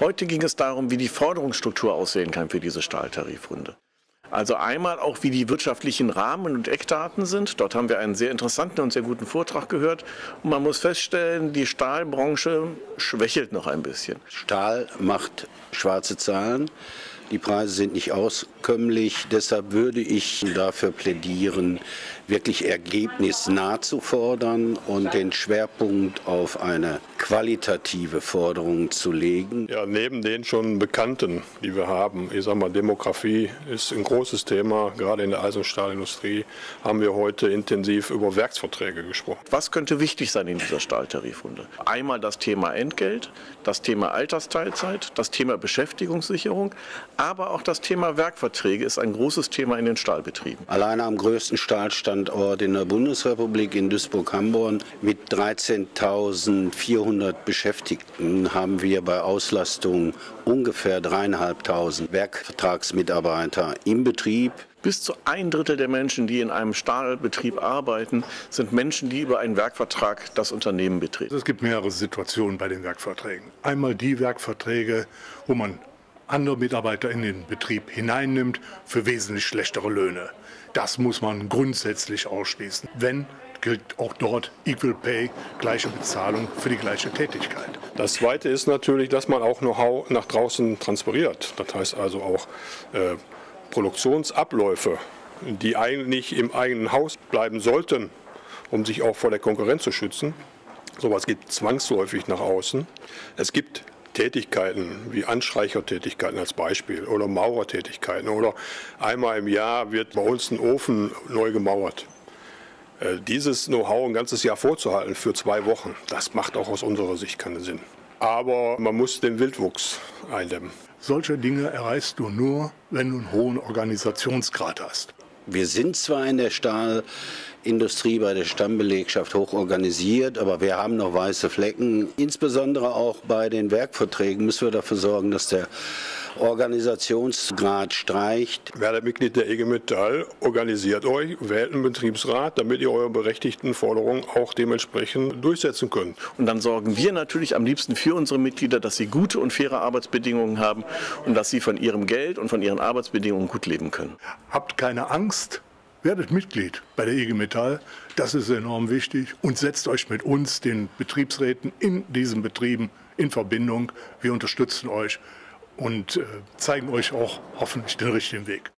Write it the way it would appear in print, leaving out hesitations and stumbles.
Heute ging es darum, wie die Forderungsstruktur aussehen kann für diese Stahltarifrunde. Also einmal auch, wie die wirtschaftlichen Rahmen und Eckdaten sind. Dort haben wir einen sehr interessanten und sehr guten Vortrag gehört. Und man muss feststellen, die Stahlbranche schwächelt noch ein bisschen. Stahl macht schwarze Zahlen. Die Preise sind nicht auskömmlich. Deshalb würde ich dafür plädieren, wirklich ergebnisnah zu fordern und den Schwerpunkt auf eine qualitative Forderung zu legen. Ja, neben den schon Bekannten, die wir haben, ich sag mal, Demografie ist ein großes Thema. Gerade in der Eisen- und Stahlindustrie haben wir heute intensiv über Werksverträge gesprochen. Was könnte wichtig sein in dieser Stahltarifrunde? Einmal das Thema Entgelt, das Thema Altersteilzeit, das Thema Beschäftigungssicherung, aber auch das Thema Werkverträge ist ein großes Thema in den Stahlbetrieben. Alleine am größten Stahlstandort in der Bundesrepublik, in Duisburg-Hamborn, mit 13.400 Beschäftigten haben wir bei Auslastung ungefähr 3.500 Werkvertragsmitarbeiter im Betrieb. Bis zu 1/3 der Menschen, die in einem Stahlbetrieb arbeiten, sind Menschen, die über einen Werkvertrag das Unternehmen betreten. Es gibt mehrere Situationen bei den Werkverträgen. Einmal die Werkverträge, wo man andere Mitarbeiter in den Betrieb hineinnimmt für wesentlich schlechtere Löhne. Das muss man grundsätzlich ausschließen. Wenn, gilt auch dort Equal Pay, gleiche Bezahlung für die gleiche Tätigkeit. Das Zweite ist natürlich, dass man auch Know-how nach draußen transferiert. Das heißt also auch Produktionsabläufe, die eigentlich im eigenen Haus bleiben sollten, um sich auch vor der Konkurrenz zu schützen. Sowas geht zwangsläufig nach außen. Es gibt Tätigkeiten wie Anstreichertätigkeiten als Beispiel oder Maurertätigkeiten oder einmal im Jahr wird bei uns ein Ofen neu gemauert. Dieses Know-how ein ganzes Jahr vorzuhalten für 2 Wochen, das macht auch aus unserer Sicht keinen Sinn. Aber man muss den Wildwuchs eindämmen. Solche Dinge erreichst du nur, wenn du einen hohen Organisationsgrad hast. Wir sind zwar in der Stahlindustrie bei der Stammbelegschaft hoch organisiert, aber wir haben noch weiße Flecken. Insbesondere auch bei den Werkverträgen müssen wir dafür sorgen, dass der Organisationsgrad steigt. Werdet Mitglied der IG Metall, organisiert euch, wählt einen Betriebsrat, damit ihr eure berechtigten Forderungen auch dementsprechend durchsetzen könnt. Und dann sorgen wir natürlich am liebsten für unsere Mitglieder, dass sie gute und faire Arbeitsbedingungen haben und dass sie von ihrem Geld und von ihren Arbeitsbedingungen gut leben können. Habt keine Angst, werdet Mitglied bei der IG Metall. Das ist enorm wichtig und setzt euch mit uns, den Betriebsräten in diesen Betrieben, in Verbindung. Wir unterstützen euch und zeigen euch auch hoffentlich den richtigen Weg.